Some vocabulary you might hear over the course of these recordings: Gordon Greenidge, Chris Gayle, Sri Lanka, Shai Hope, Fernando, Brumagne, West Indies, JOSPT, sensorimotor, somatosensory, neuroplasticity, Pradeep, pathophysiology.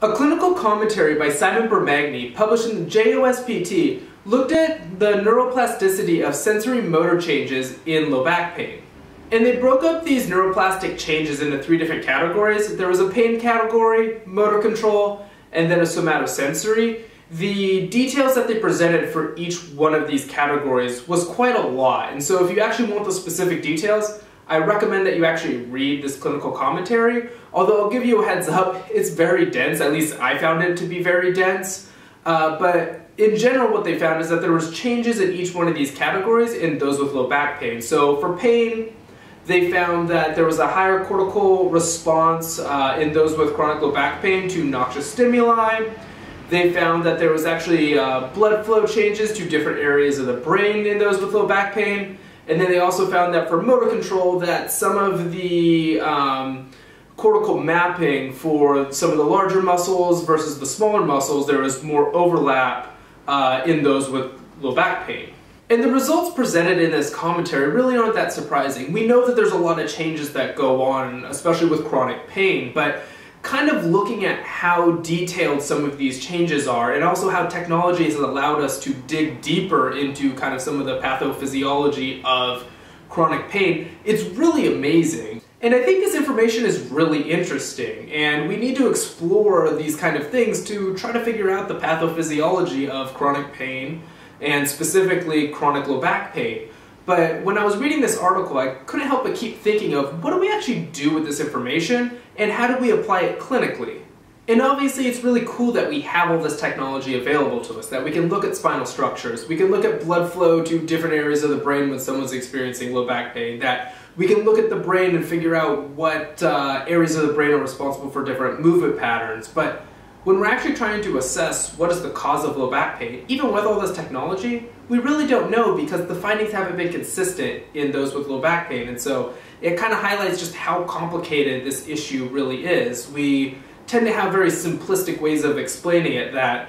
A clinical commentary by Simon Brumagne, published in the JOSPT, looked at the neuroplasticity of sensory motor changes in low back pain. And they broke up these neuroplastic changes into three different categories. There was a pain category, motor control, and then a somatosensory. The details that they presented for each one of these categories was quite a lot, and so if you actually want the specific details, I recommend that you actually read this clinical commentary. Although I'll give you a heads up, it's very dense, at least I found it to be very dense. But in general, what they found is that there was changes in each one of these categories in those with low back pain. So for pain, they found that there was a higher cortical response in those with chronic low back pain to noxious stimuli. They found that there was actually blood flow changes to different areas of the brain in those with low back pain. And then they also found that for motor control, that some of the cortical mapping for some of the larger muscles versus the smaller muscles, there was more overlap in those with low back pain. And the results presented in this commentary really aren't that surprising. We know that there's a lot of changes that go on, especially with chronic pain, but kind of looking at how detailed some of these changes are, and also how technology has allowed us to dig deeper into kind of some of the pathophysiology of chronic pain, it's really amazing. And I think this information is really interesting, and we need to explore these kind of things to try to figure out the pathophysiology of chronic pain, and specifically chronic low back pain. But when I was reading this article, I couldn't help but keep thinking of, what do we actually do with this information, and how do we apply it clinically? And obviously it's really cool that we have all this technology available to us, that we can look at spinal structures, we can look at blood flow to different areas of the brain when someone's experiencing low back pain, that we can look at the brain and figure out what areas of the brain are responsible for different movement patterns. But when we're actually trying to assess what is the cause of low back pain, even with all this technology, we really don't know, because the findings haven't been consistent in those with low back pain. And so it kind of highlights just how complicated this issue really is. We tend to have very simplistic ways of explaining it, that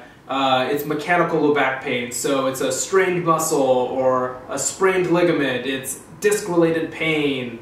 it's mechanical low back pain, so it's a strained muscle or a sprained ligament, it's disc-related pain,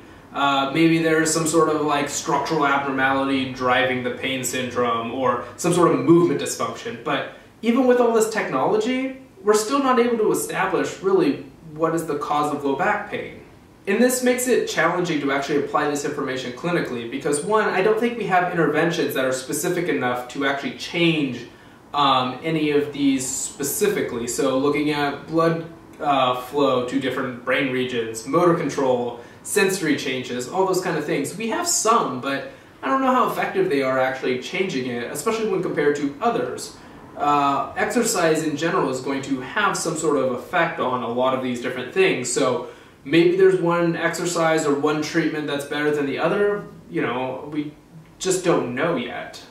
maybe there's some sort of like structural abnormality driving the pain syndrome, or some sort of movement dysfunction. But even with all this technology, we're still not able to establish really what is the cause of low back pain. And this makes it challenging to actually apply this information clinically, because one, I don't think we have interventions that are specific enough to actually change any of these specifically. So looking at blood flow to different brain regions, motor control, sensory changes, all those kind of things. We have some, but I don't know how effective they are actually changing it, especially when compared to others. Exercise in general is going to have some sort of effect on a lot of these different things. So maybe there's one exercise or one treatment that's better than the other. You know, we just don't know yet.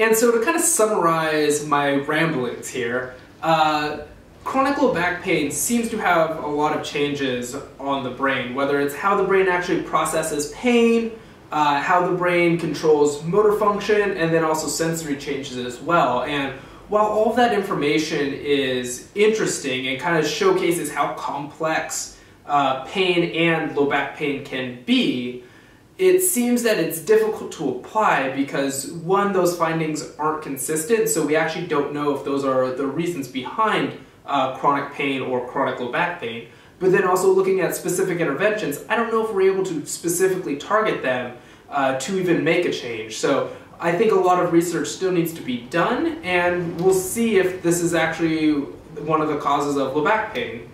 And so to kind of summarize my ramblings here, chronic low back pain seems to have a lot of changes on the brain, whether it's how the brain actually processes pain, how the brain controls motor function, and then also sensory changes as well. And while all that information is interesting and kind of showcases how complex pain and low back pain can be, it seems that it's difficult to apply because, one, those findings aren't consistent, so we actually don't know if those are the reasons behind chronic pain or chronic low back pain. But then also looking at specific interventions, I don't know if we're able to specifically target them to even make a change. So I think a lot of research still needs to be done, and we'll see if this is actually one of the causes of low back pain.